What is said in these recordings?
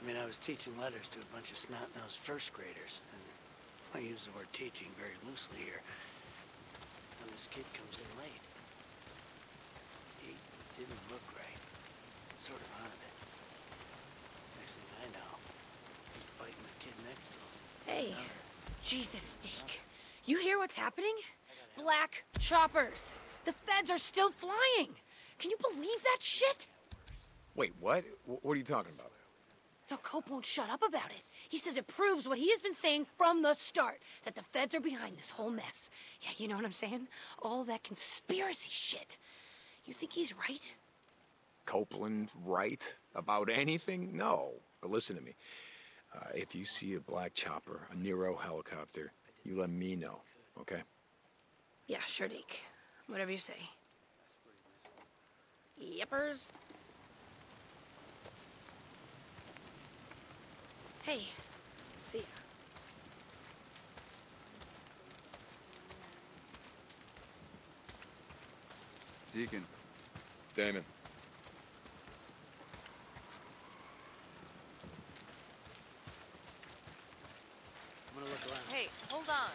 I mean, I was teaching letters to a bunch of snot-nosed first graders, and I use the word teaching very loosely here. When this kid comes in late, he didn't look right, sort of out of it. Next thing I know, he's biting the kid next to him. Hey, Jesus, Deke. You hear what's happening? Black choppers. The feds are still flying. Can you believe that shit? Wait, what? What are you talking about? No, Cope won't shut up about it. He says it proves what he has been saying from the start, that the feds are behind this whole mess. Yeah, you know what I'm saying? All that conspiracy shit. You think he's right? Copeland right about anything? No. But listen to me. If you see a black chopper, a Nero helicopter, you let me know, okay? Yeah, sure, Deke. Whatever you say. Yippers. Hey, see ya. Deacon. Damon. I'm gonna look around. Hey, hold on.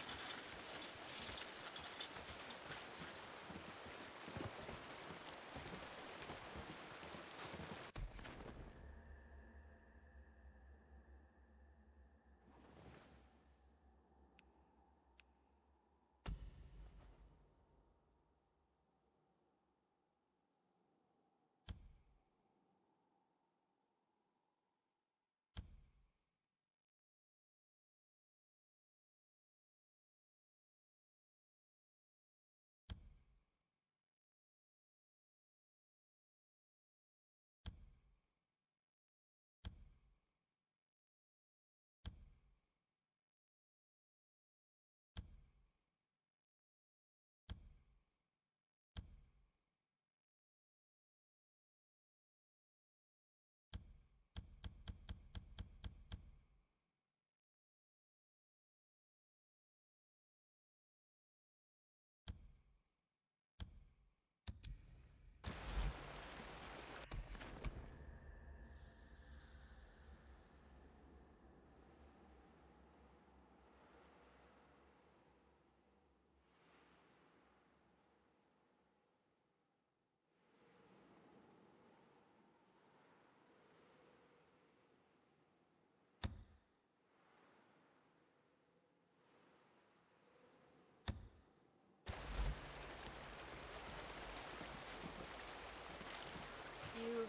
You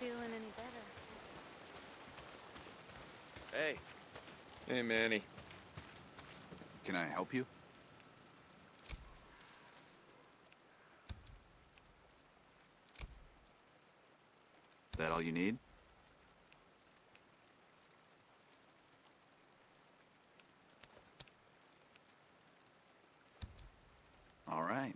feeling any better? Hey. Hey, Manny. Can I help you? That all you need? All right.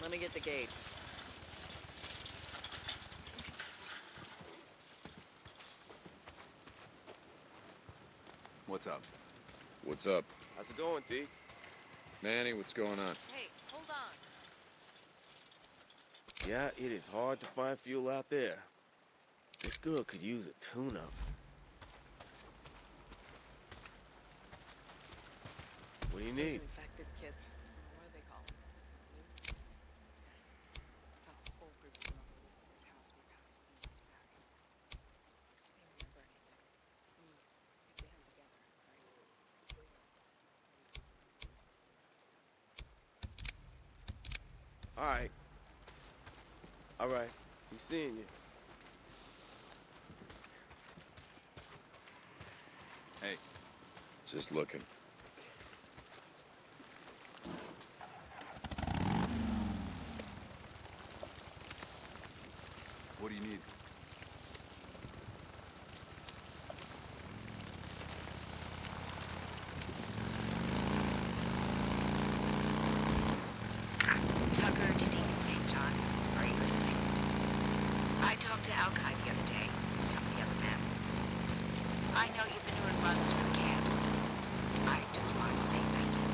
Let me get the gauge. What's up? What's up? How's it going, Deke? Manny, what's going on? Hey, hold on. Yeah, it is hard to find fuel out there. This girl could use a tune-up. What do you need? Infected kids. All right, he's seeing you. Hey. Just looking. What do you need? Talked to Alkai the other day, some of the other men. I know you've been doing runs for the camp. I just wanted to say thank you.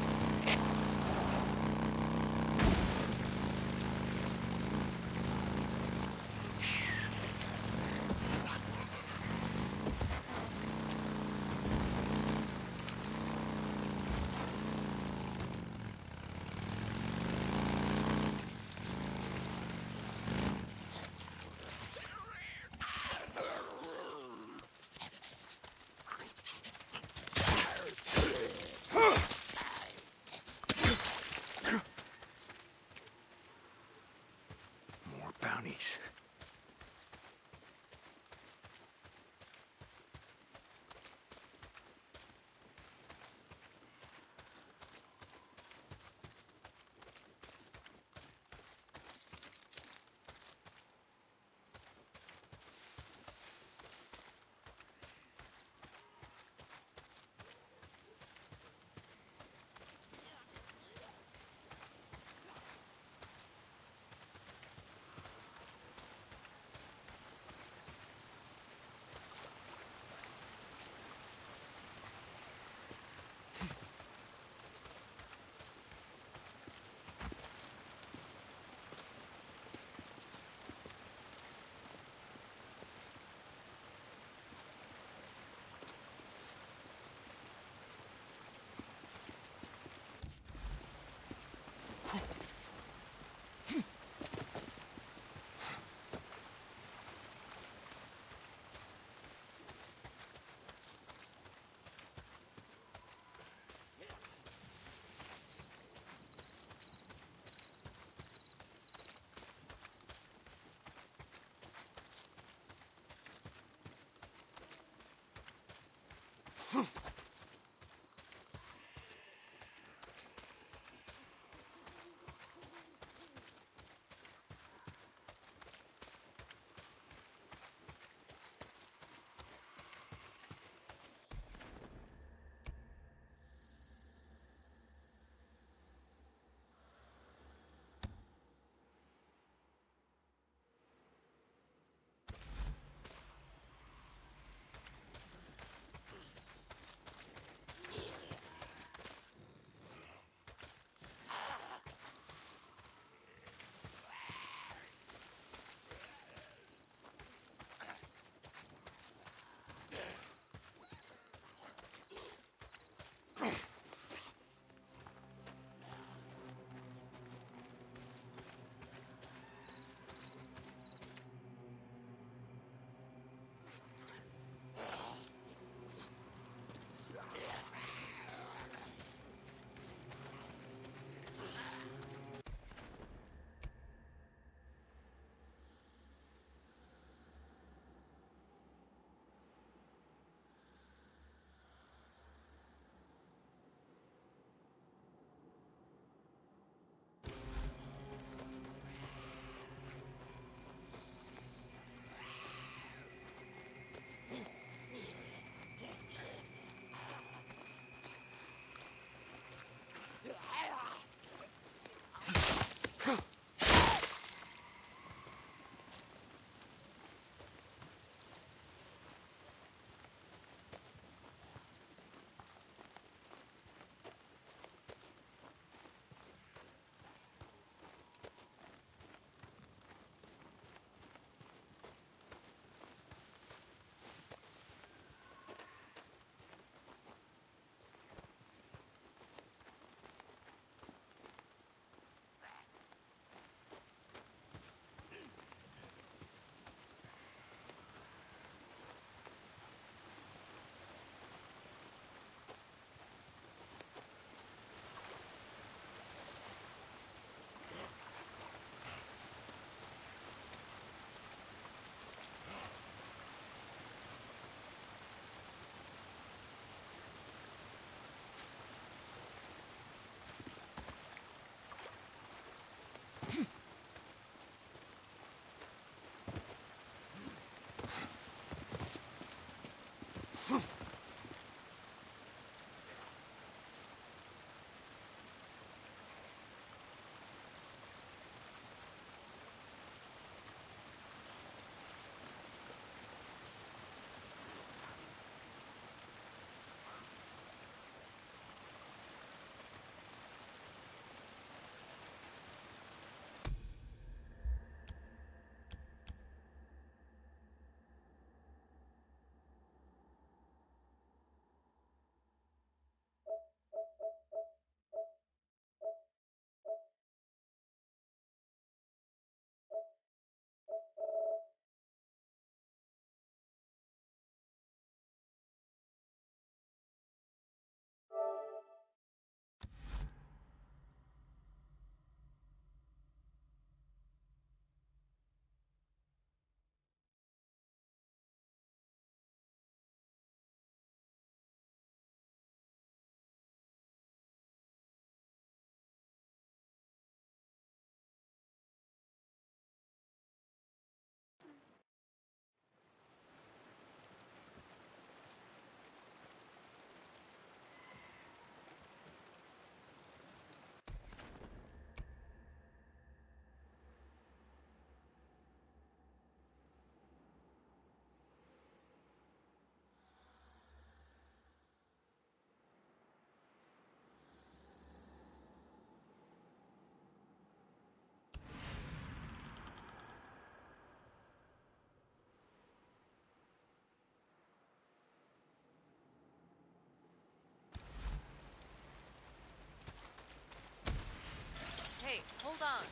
down.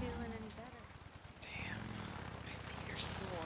Feeling any better? Damn, my feet are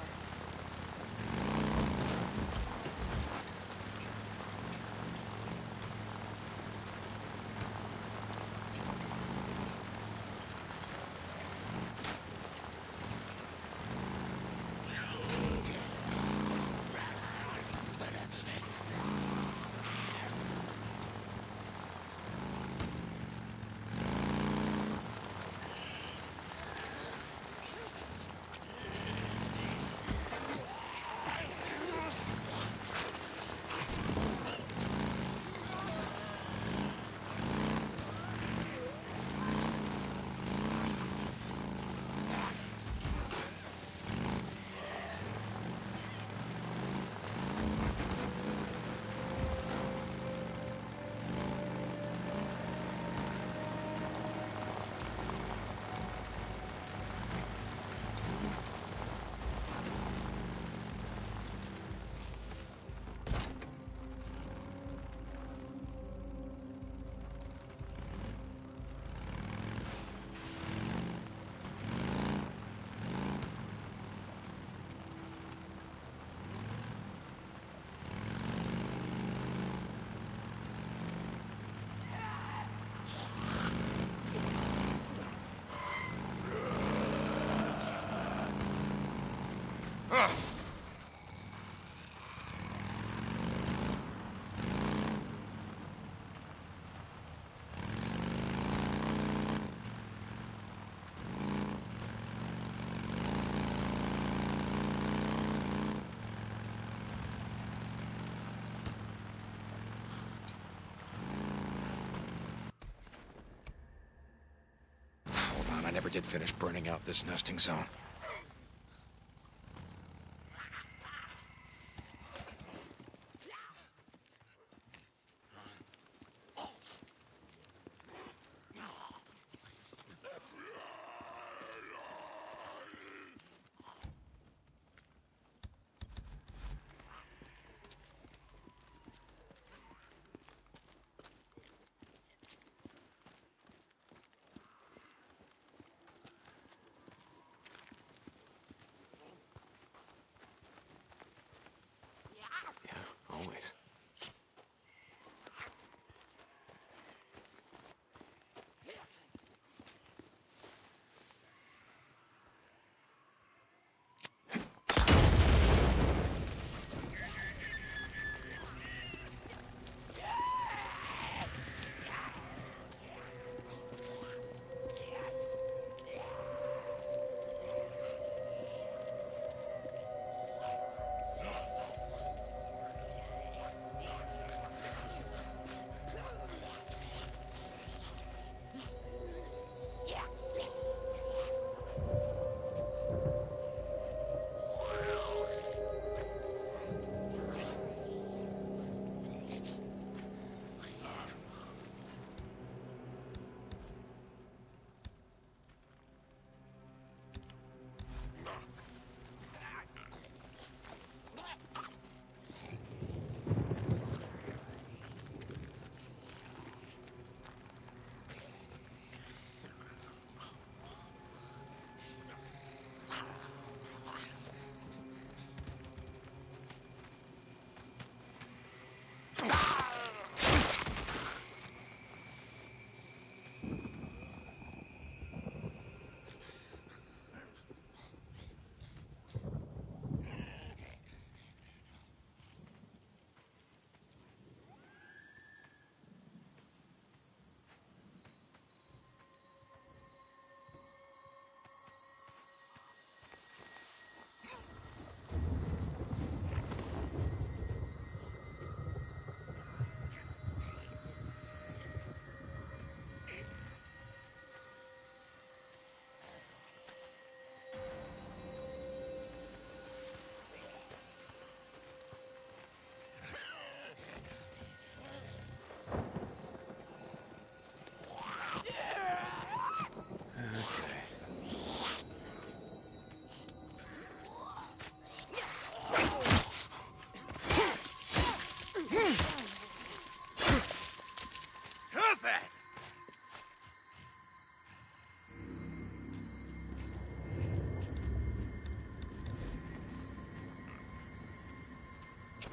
I never did finish burning out this nesting zone.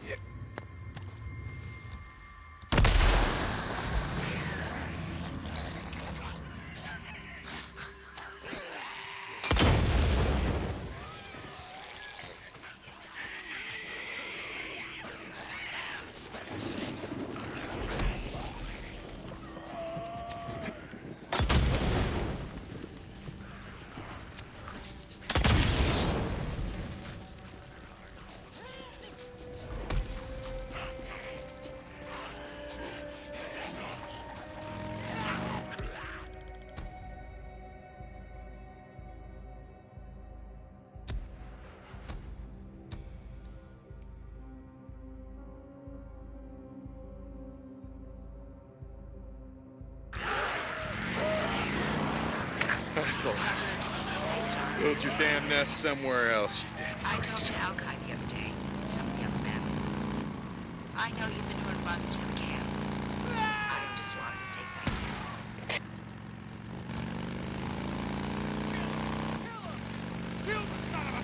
Yeah. Build your damn nest somewhere else, you damn freaks. I talked to Alkai the other day, some of the other men. I know you've been doing runs for the camp. I just wanted to say thank you. Kill him! Kill him, son of a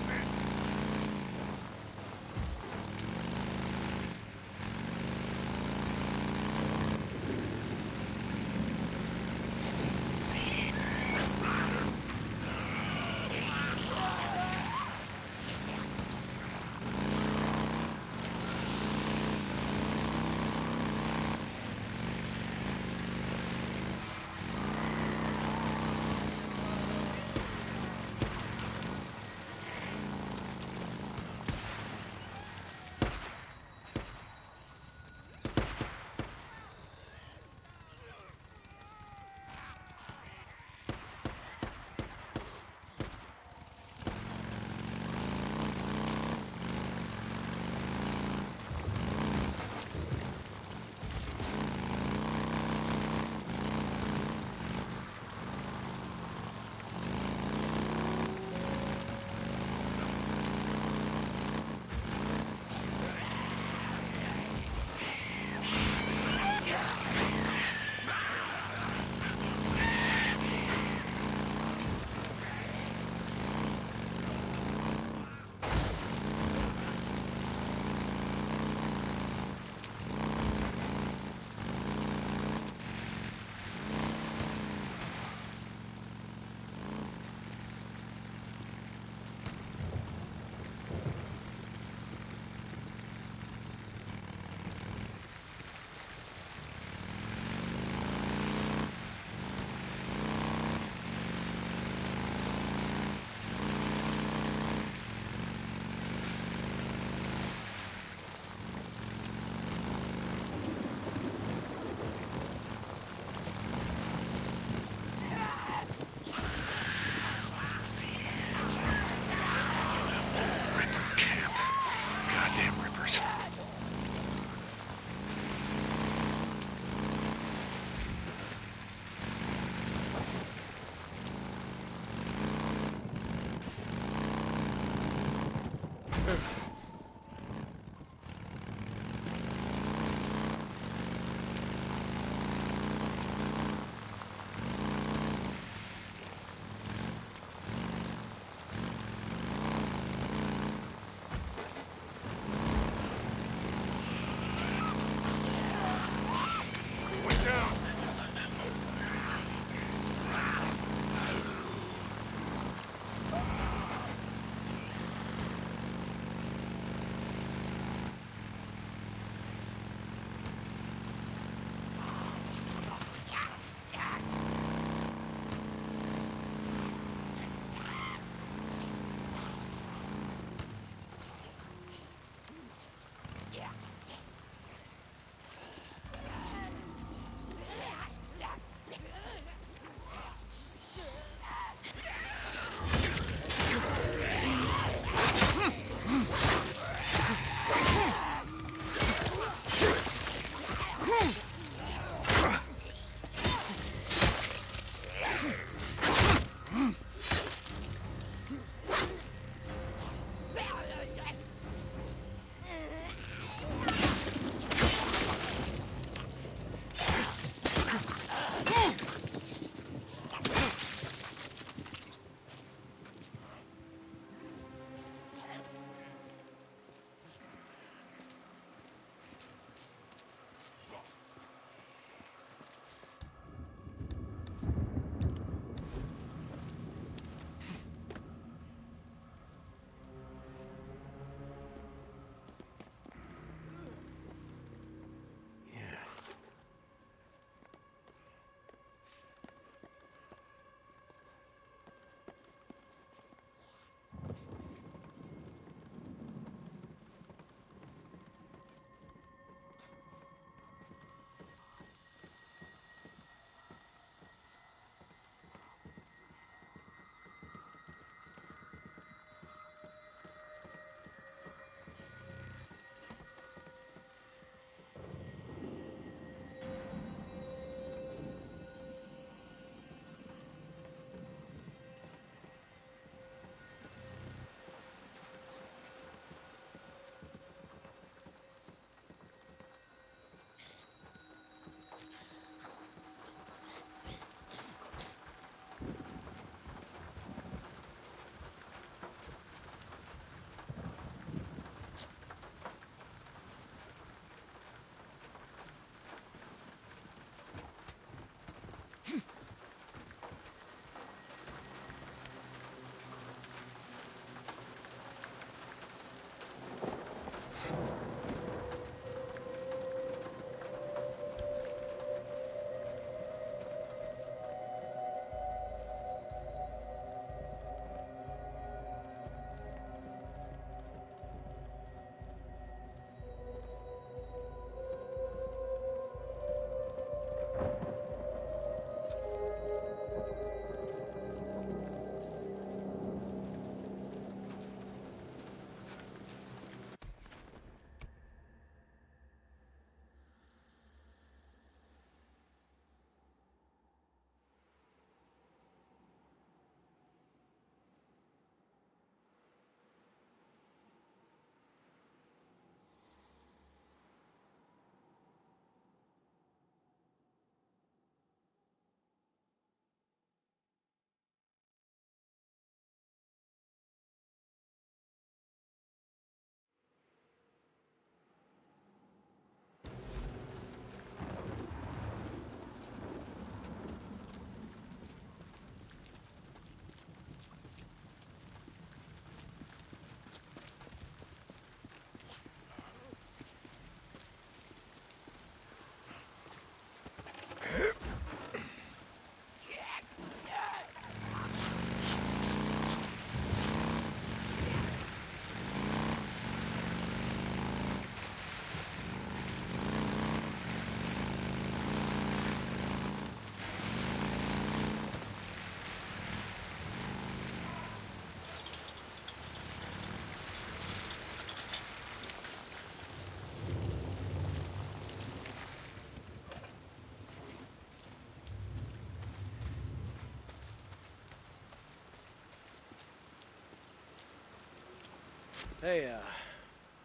Hey,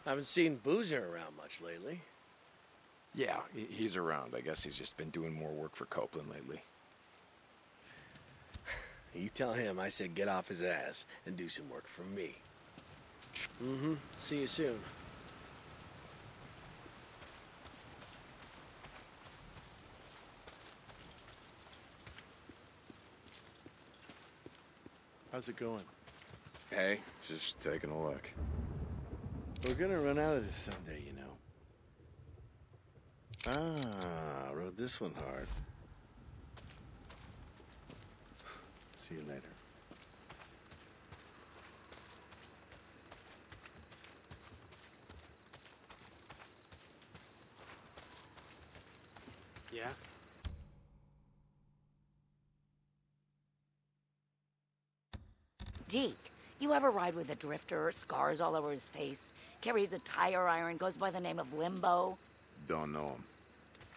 haven't seen Boozer around much lately. Yeah, he's around. I guess he's just been doing more work for Copeland lately. You tell him I said get off his ass and do some work for me. Mm-hmm. See you soon. How's it going? Hey, just taking a look. We're gonna run out of this someday, you know. Ah, rode this one hard. See you later. Yeah? Deke, you ever ride with a drifter, scars all over his face, carries a tire iron, goes by the name of Limbo? Don't know him.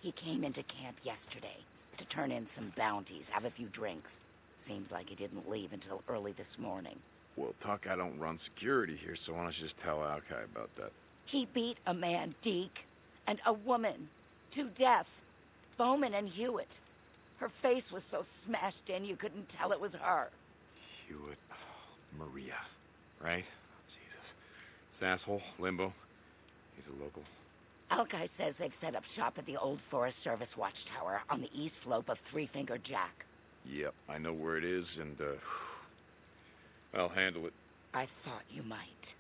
He came into camp yesterday to turn in some bounties, have a few drinks. Seems like he didn't leave until early this morning. Well, Tuck, I don't run security here, so why don't you just tell Alkai about that? He beat a man, Deke, and a woman to death. Bowman and Hewitt. Her face was so smashed in you couldn't tell it was her. Hewitt. Maria, right? Jesus. This asshole, Limbo, he's a local. Alkai says they've set up shop at the old Forest Service watchtower on the east slope of 3 Finger Jack. Yep, I know where it is, and, I'll handle it. I thought you might.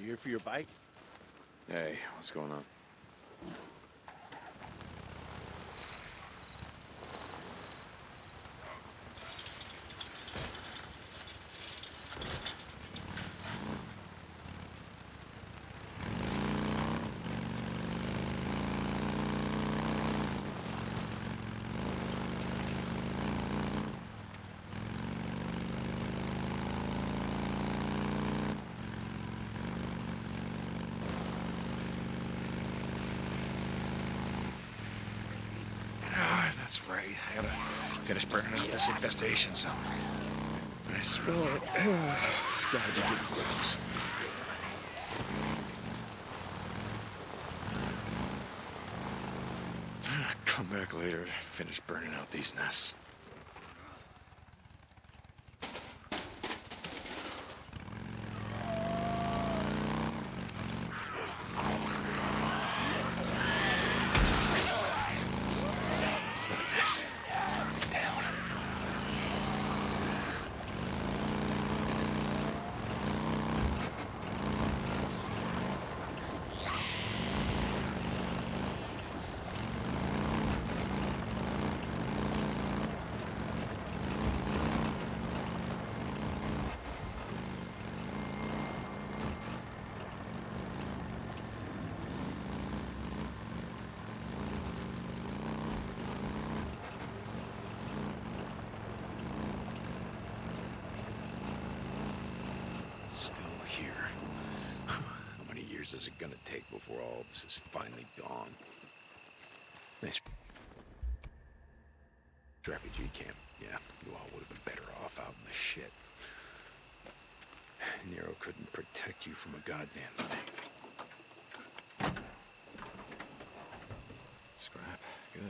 You here for your bike? Hey, what's going on? That's right. I gotta finish burning out this infestation zone. I smell it. It's gotta be getting close. Come back later. Finish burning out these nests. gonna take before all this is finally gone. Nice refugee camp. Yeah, you all would have been better off out in the shit. Nero couldn't protect you from a goddamn thing. Scrap. Good.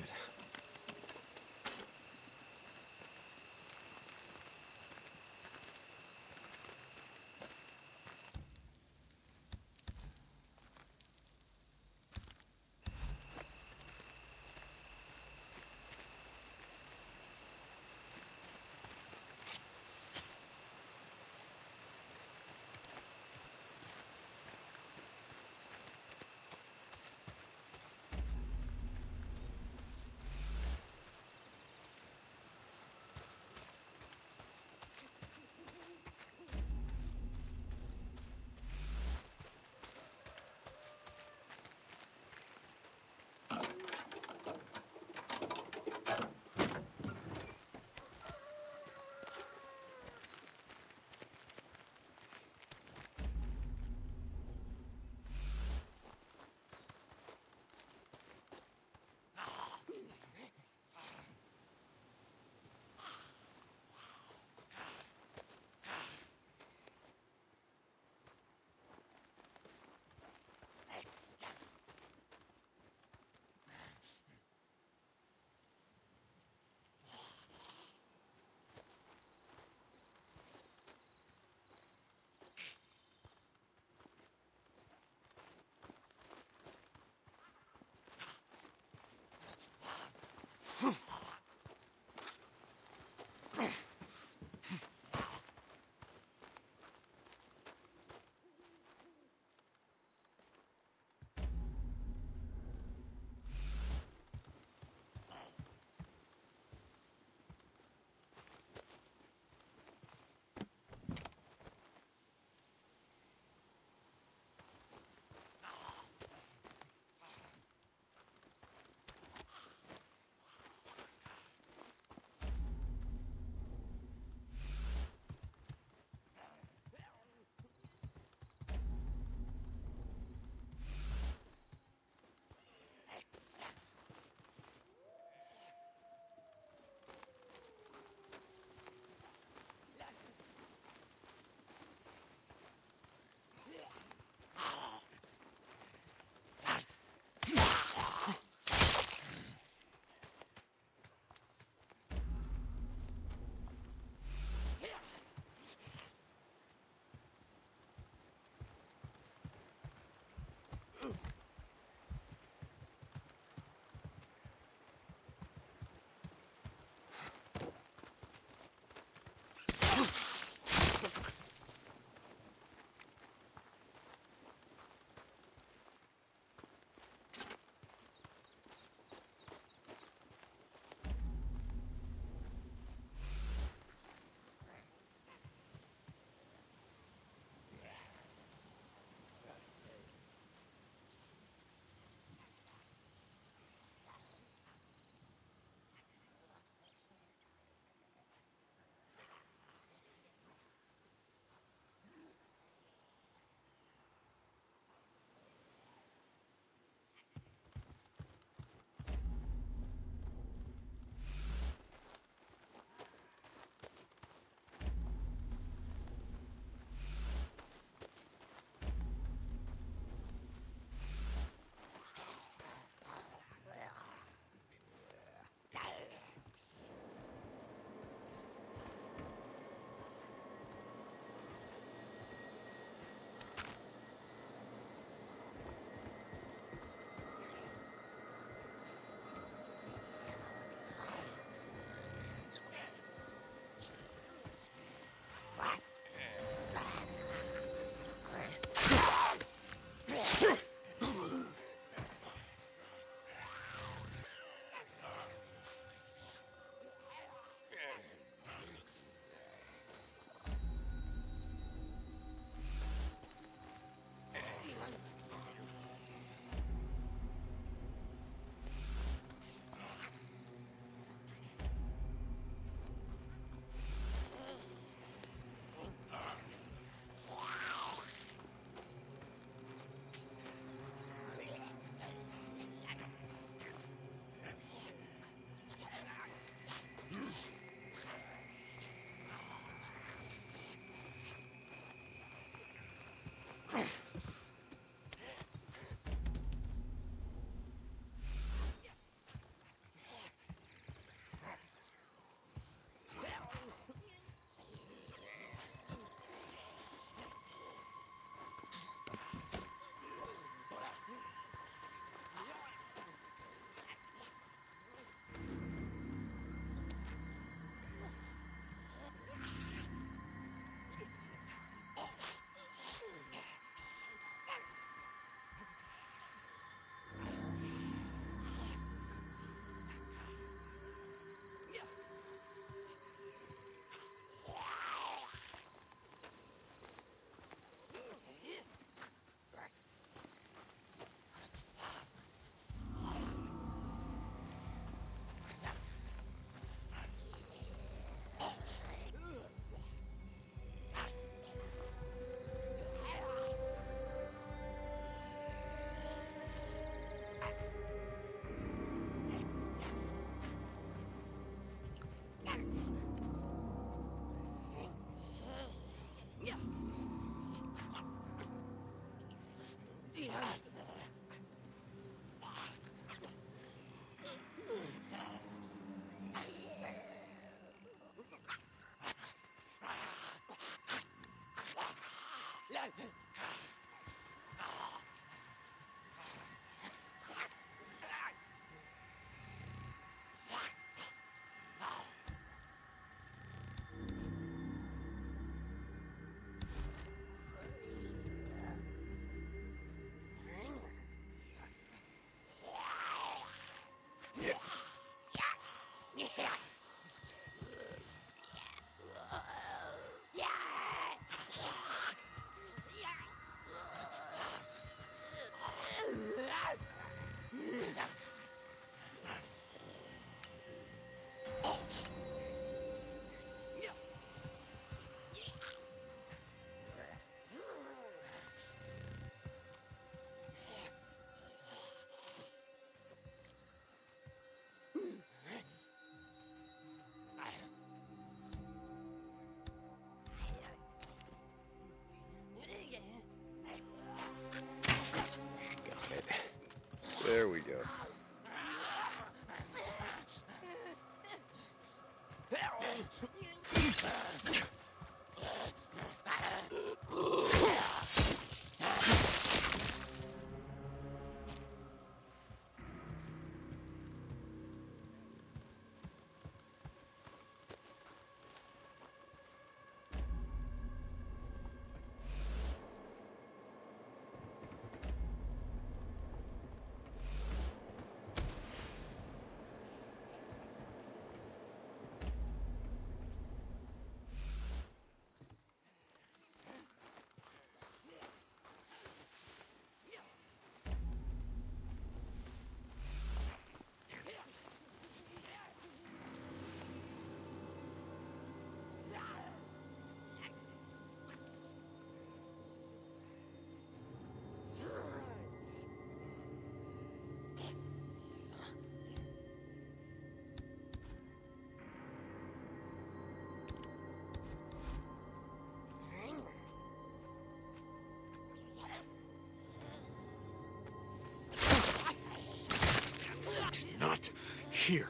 Not here.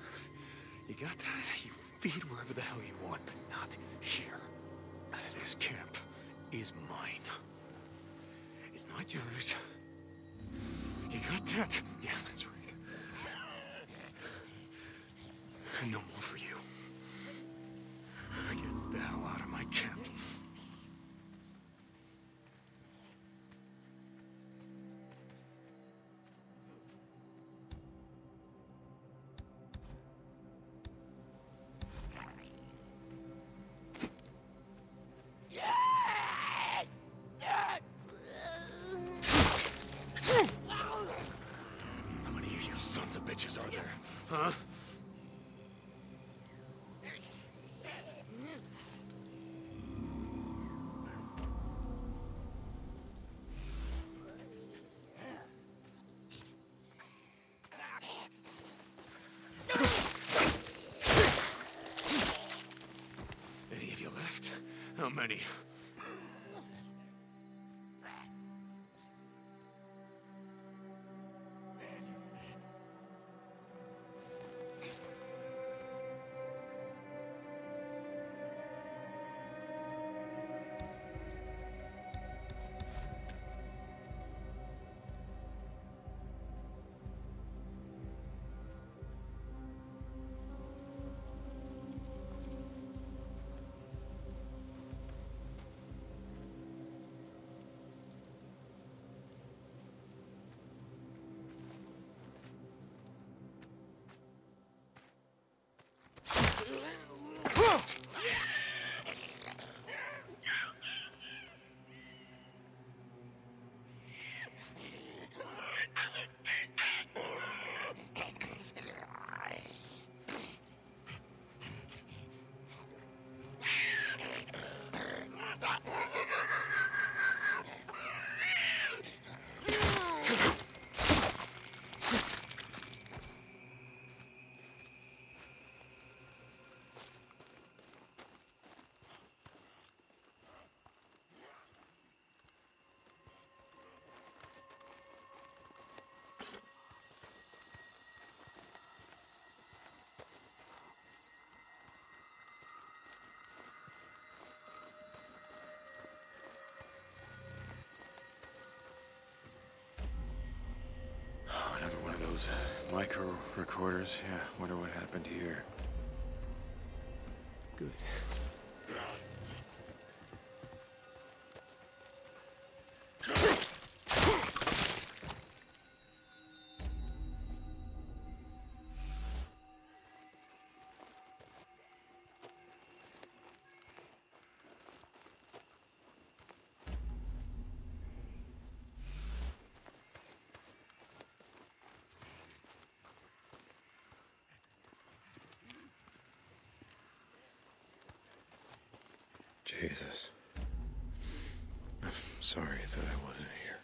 You got that? You feed wherever the hell you want, but not here. This camp is mine. It's not yours. You got that? Yeah, that's right. No more for you. Get the hell out of my camp. How many? Those micro recorders, yeah, wonder what happened here. Good. Jesus. I'm sorry that I wasn't here.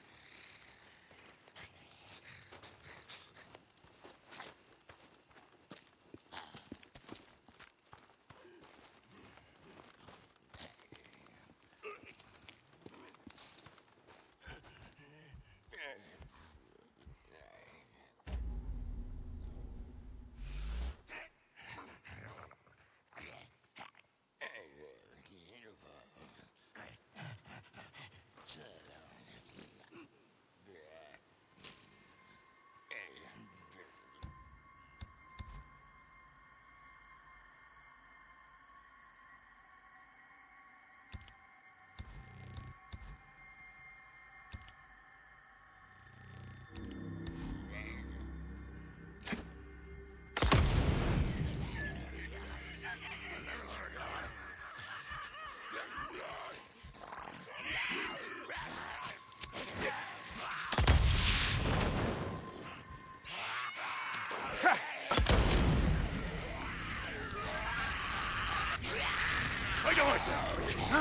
That's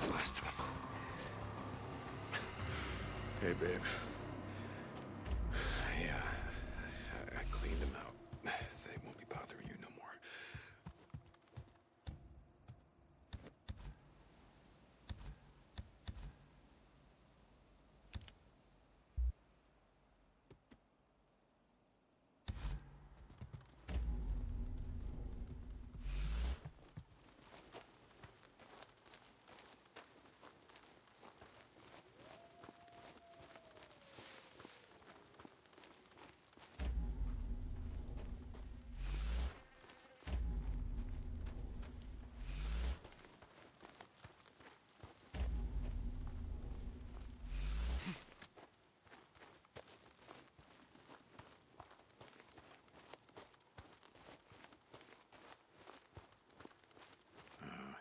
the last of them. Hey, babe. Yeah, I cleaned them out. They won't be bothering you no more.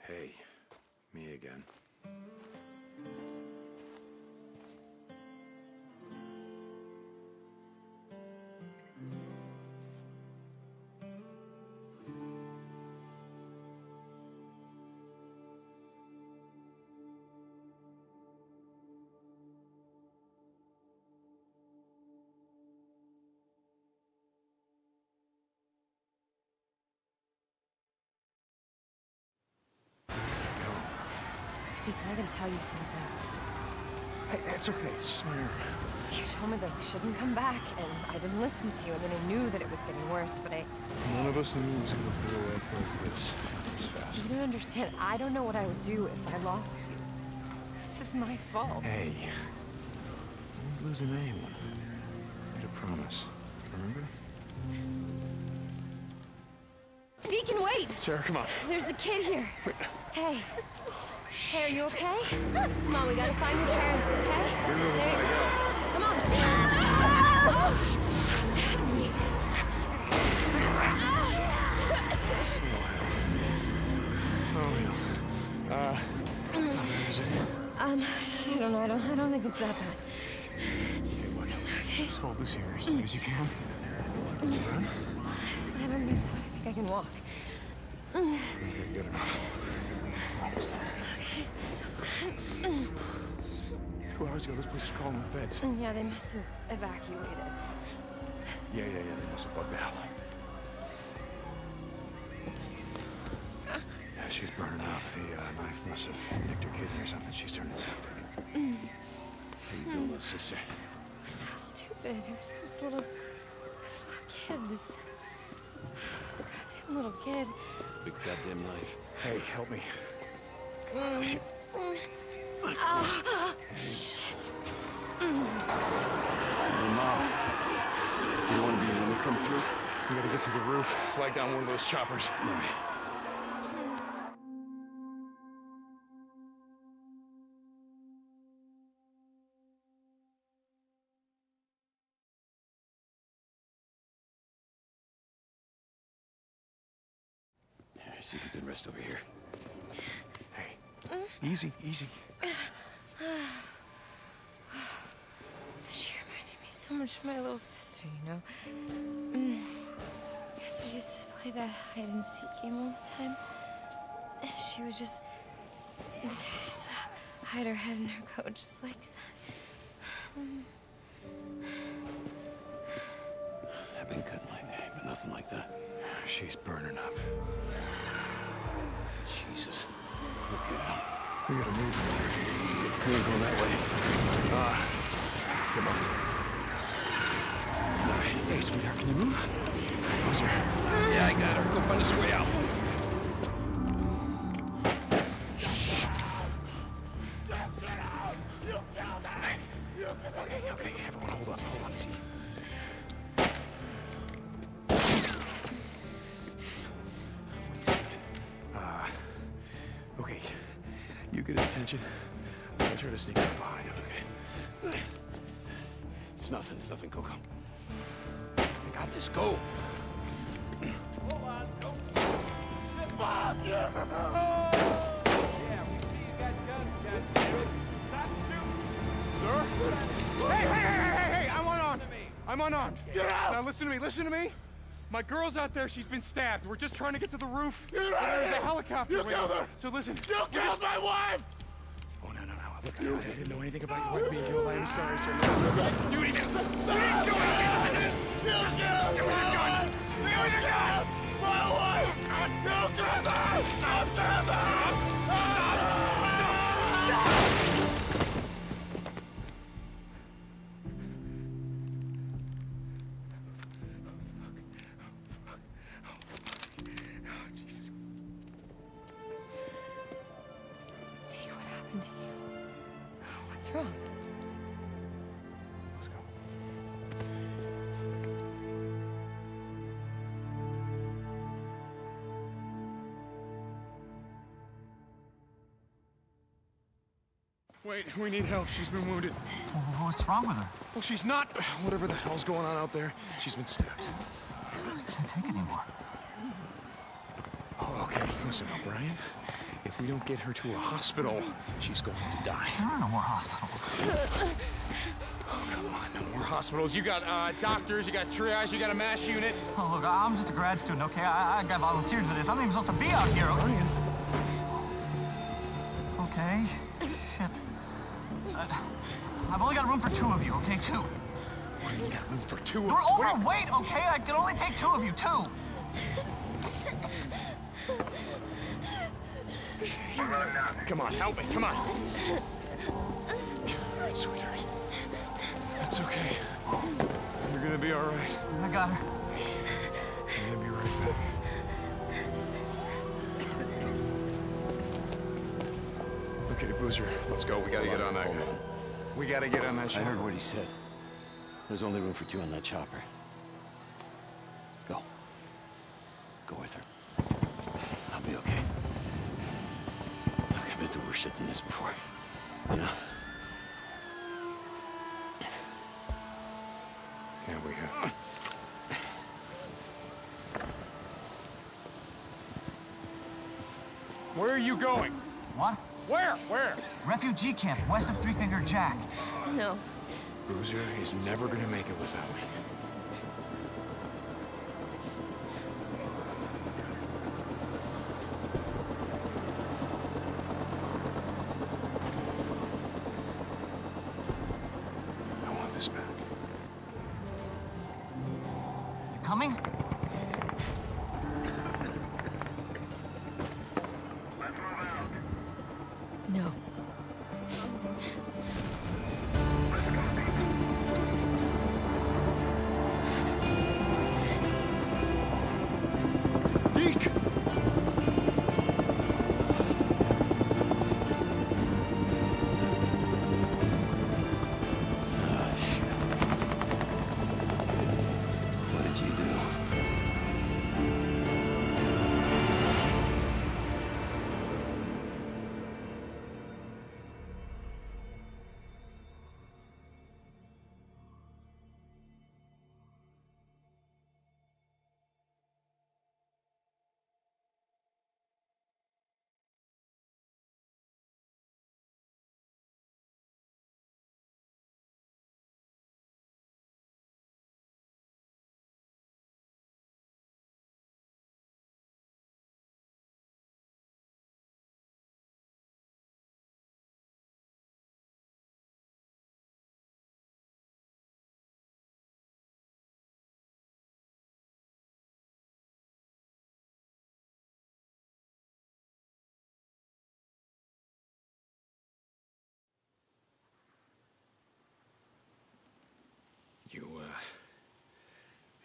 Hey, me again. Deke, I gotta tell you something. Hey, it's okay. It's just my arm. You told me that we shouldn't come back, and I didn't listen to you. I mean, I knew that it was getting worse, but I... None of us knew it was going to go away like this. It's fast. You don't understand. I don't know what I would do if I lost you. This is my fault. Hey, I'm not losing anyone. I made a promise. Remember? Deacon, wait! Sarah, come on. There's a kid here. Wait. Hey. Hey, are you okay? Come on, we gotta find your parents, okay? There you go. Come on. Oh, she stabbed me. Oh, no. Where is it? I don't know. I don't think it's that bad. Okay, look. Okay. Just hold this here as soon as you can. Run? I don't think so. I think I can walk. Okay, good enough. Almost there. Okay. 2 hours ago, this place was calling the feds. Yeah, they must have evacuated. Yeah. They must have bugged out. Yeah, she's burning out. The knife must have nicked her kidney or something. She's turning septic. How you doing, little sister? It was so stupid. It was this little kid. This goddamn little kid. Big goddamn knife. Hey, help me. Oh, shit. Mom, you want to be able to come through? We gotta get to the roof, flag down one of those choppers. All right. See if you can rest over here. Hey, easy. She reminded me so much of my little sister, you know. Because we used to play that hide-and-seek game all the time. And she would just hide her head in her coat just like that. I've been cut my day, but nothing like that. She's burning up. Jesus. Okay. We gotta move. We're gonna go that way. Come on. All right. Hey, sweetheart, can you move? Boozer. Yeah, I got her. We'll find this way out. Okay, everyone, hold up. Let's see. Good attention. I'll try to sneak up behind him, okay? It's nothing, Coco. I got this, go! Hold on, go! Oh, yeah, we see you got guns, goddammit. Stop shooting! Sir? Hey! I'm unarmed! Now listen to me! My girl's out there. She's been stabbed. We're just trying to get to the roof. There's a helicopter. You killed her. So listen. You killed my wife. Oh, no, no, no. Look, I didn't know anything about your wife being killed. I am sorry, sir. Dude, you didn't do anything. You killed. Give me the gun. Give me the gun. My wife. You killed her. Stop them. Stop. Stop. Wait, we need help. She's been wounded. Well, what's wrong with her? Well, she's not... Whatever the hell's going on out there, she's been stabbed. I can't take it anymore. Oh, okay. Listen, O'Brien. If we don't get her to a hospital, she's going to die. There are no more hospitals. Oh, come on. No more hospitals. You got doctors, you got triage, you got a mass unit. Oh, look, I'm just a grad student, okay? I got volunteers for this. I'm not even supposed to be out here, okay? Okay. I've only got room for two of you, okay? Two. What, you got room for two of you? You're overweight, okay? I can only take two of you, two. Come on, help me, come on. All right, sweetheart. That's okay. You're gonna be all right. I got her. I'm gonna be right back. Okay, Boozer, let's go. We gotta get on that guy. We gotta get on that chopper. I heard what he said. There's only room for two on that chopper. Go. Go with her. I'll be okay. Look, I've been through worse shit than this before. You know? Yeah, we have. Where are you going? What? Where? Where? Refugee camp, west of Three Finger Jack. No. Boozer is never gonna make it without me. I want this back. You coming?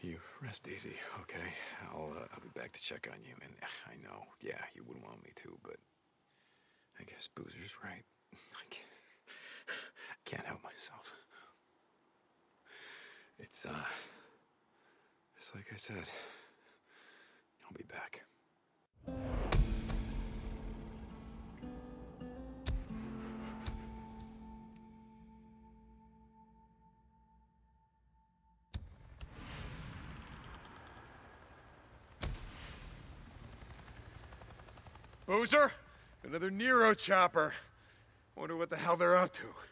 You rest easy, okay? I'll be back to check on you, and I know, yeah, you wouldn't want me to, but I guess Boozer's right. I can't help myself. It's like I said, I'll be back. Boozer? Another Nero chopper. Wonder what the hell they're up to.